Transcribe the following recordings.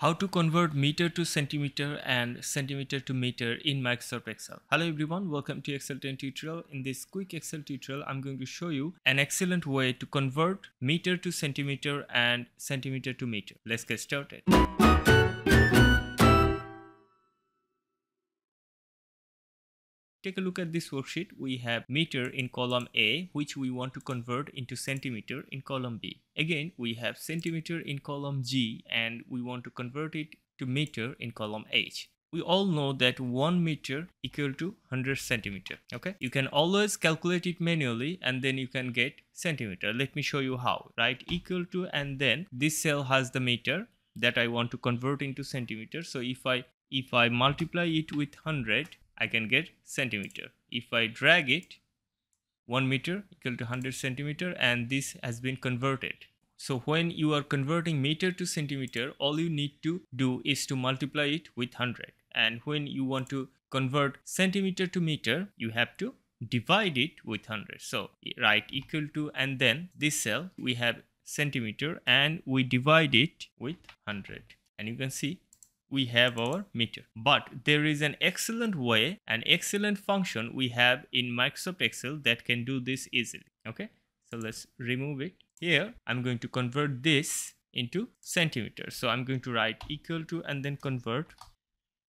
How to convert meter to centimeter and centimeter to meter in Microsoft Excel. Hello everyone, welcome to Excel 10 tutorial. In this quick Excel tutorial, I'm going to show you an excellent way to convert meter to centimeter and centimeter to meter. Let's get started. Take a look at this worksheet. We have meter in column A, which we want to convert into centimeter in column B. Again, we have centimeter in column G and we want to convert it to meter in column H. We all know that 1 meter equal to 100 centimeter. Okay, you can always calculate it manually and then you can get centimeter. Let me show you how. Write equal to, and then this cell has the meter that I want to convert into centimeter. So if I multiply it with 100, I can get centimeter. If I drag it, 1 meter equal to 100 centimeter, and this has been converted. So when you are converting meter to centimeter, all you need to do is to multiply it with 100. And when you want to convert centimeter to meter, you have to divide it with 100. So write equal to, and then this cell we have centimeter and we divide it with 100. And you can see we have our meter. But there is an excellent way, an excellent function we have in Microsoft Excel that can do this easily. Okay, so let's remove it. Here I'm going to convert this into centimeter. So I'm going to write equal to and then convert,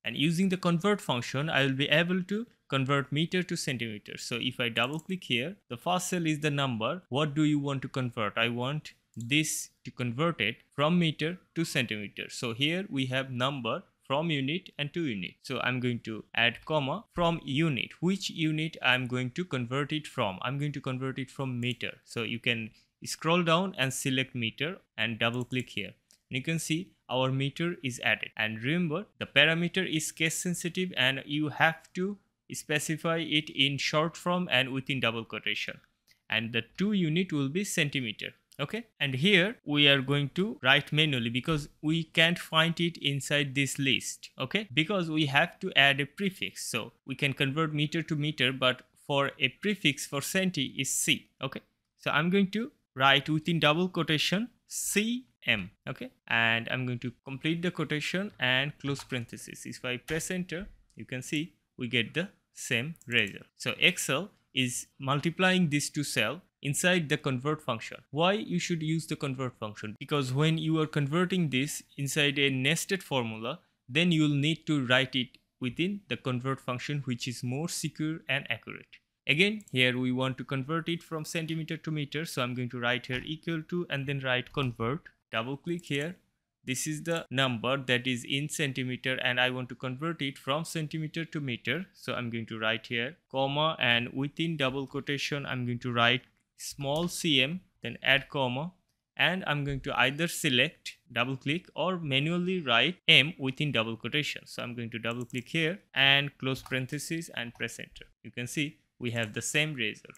and using the convert function I will be able to convert meter to centimeter. So if I double click here, the first cell is the number. What do you want to convert? I want this to convert it from meter to centimeter. So here we have number, from unit and to unit. So I'm going to add comma, from unit. Which unit I'm going to convert it from? I'm going to convert it from meter. So you can scroll down and select meter and double click here. And you can see our meter is added. And remember, the parameter is case sensitive and you have to specify it in short form and within double quotation. And the to unit will be centimeter. Okay, and here we are going to write manually because we can't find it inside this list. Okay, because we have to add a prefix. So we can convert meter to meter, but for a prefix for centi is C. Okay, so I'm going to write within double quotation CM. Okay, and I'm going to complete the quotation and close parenthesis. If I press enter, you can see we get the same result. So Excel is multiplying these two cells inside the convert function. Why you should use the convert function? Because when you are converting this inside a nested formula, then you will need to write it within the convert function, which is more secure and accurate. Again, here we want to convert it from centimeter to meter. So I'm going to write here equal to and then write convert. Double click here. This is the number that is in centimeter and I want to convert it from centimeter to meter. So I'm going to write here comma, and within double quotation I'm going to write small cm, then add comma, and I'm going to either select, double click, or manually write m within double quotation. So I'm going to double click here and close parenthesis and press enter. You can see we have the same result.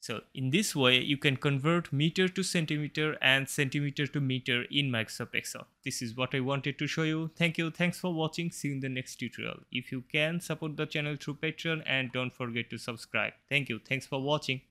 So in this way you can convert meter to centimeter and centimeter to meter in Microsoft Excel. This is what I wanted to show you. Thank you. Thanks for watching. See you in the next tutorial. If you can, support the channel through Patreon and don't forget to subscribe. Thank you. Thanks for watching.